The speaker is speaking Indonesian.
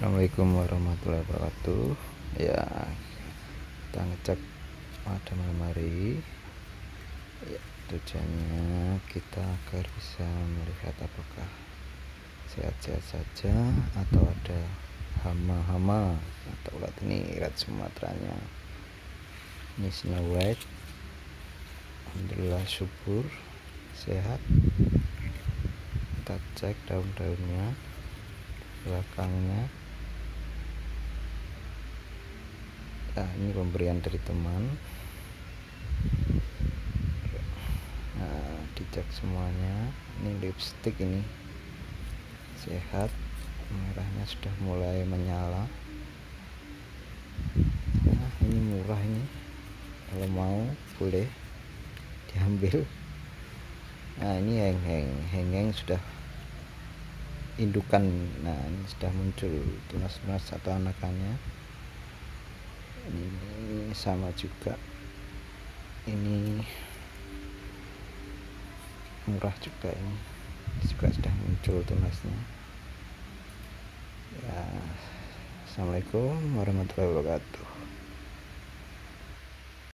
Assalamualaikum warahmatullahi wabarakatuh. Ya, kita ngecek pada malam hari. Ya, tujuannya kita agar bisa melihat apakah sehat-sehat saja atau ada hama-hama atau ulat. Ini ulat Sumateranya, ini snow white. Alhamdulillah, subur, sehat. Kita cek daun-daunnya, belakangnya. Nah, ini pemberian dari teman. Nah, dicek semuanya. Ini lipstick, ini sehat, merahnya sudah mulai menyala. Nah, ini murah ini, kalau mau boleh diambil. Nah, ini heng-heng sudah indukan. Nah, ini sudah muncul tunas-tunas atau anakannya. Ini sama juga, ini murah juga, ini juga sudah muncul tunasnya. Ya, assalamualaikum warahmatullahi wabarakatuh.